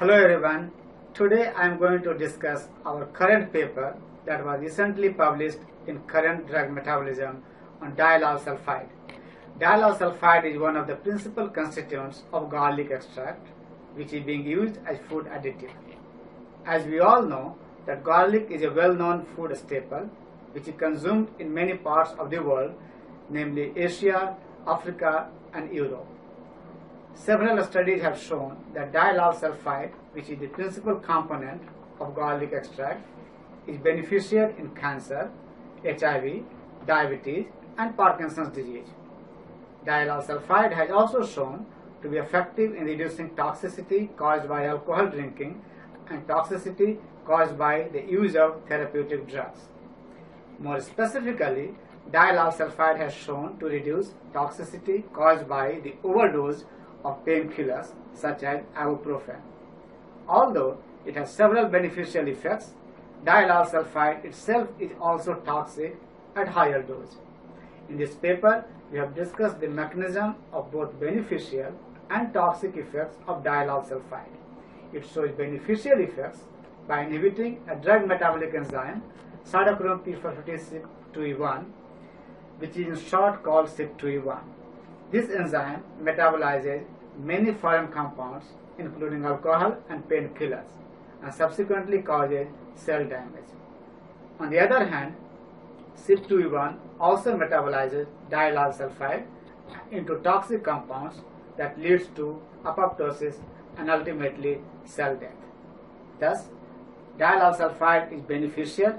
Hello everyone, today I am going to discuss our current paper that was recently published in Current Drug Metabolism on diallyl sulfide. Diallyl sulfide is one of the principal constituents of garlic extract, which is being used as food additive. As we all know that garlic is a well-known food staple which is consumed in many parts of the world, namely Asia, Africa and Europe. Several studies have shown that diallyl sulfide, which is the principal component of garlic extract, is beneficial in cancer, HIV, diabetes, and Parkinson's disease. Diallyl sulfide has also shown to be effective in reducing toxicity caused by alcohol drinking and toxicity caused by the use of therapeutic drugs. More specifically, diallyl sulfide has shown to reduce toxicity caused by the overdose of painkillers such as ibuprofen. Although it has several beneficial effects, diallyl sulfide itself is also toxic at higher dose. In this paper, we have discussed the mechanism of both beneficial and toxic effects of diallyl sulfide. It shows beneficial effects by inhibiting a drug metabolic enzyme, Cytochrome P450 2E1, which is in short called CYP2E1. This enzyme metabolizes many foreign compounds, including alcohol and painkillers, and subsequently causes cell damage. On the other hand, CYP2E1 also metabolizes diallyl sulfide into toxic compounds that leads to apoptosis and ultimately cell death. Thus, diallyl sulfide is beneficial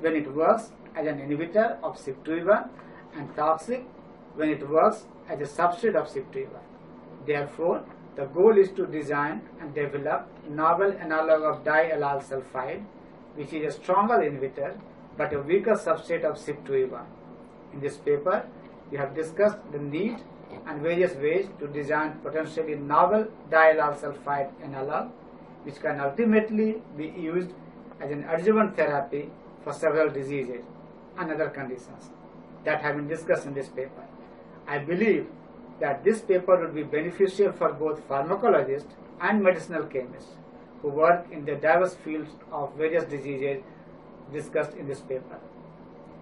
when it works as an inhibitor of CYP2E1 and toxic when it works as a substrate of CYP2E1. Therefore, the goal is to design and develop novel analog of diallyl sulfide, which is a stronger inhibitor but a weaker substrate of CYP2E1. In this paper, we have discussed the need and various ways to design potentially novel diallyl sulfide analog, which can ultimately be used as an adjuvant therapy for several diseases and other conditions that have been discussed in this paper. I believe that this paper would be beneficial for both pharmacologists and medicinal chemists who work in the diverse fields of various diseases discussed in this paper.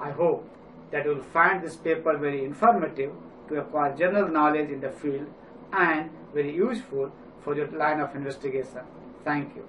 I hope that you will find this paper very informative to acquire general knowledge in the field and very useful for your line of investigation. Thank you.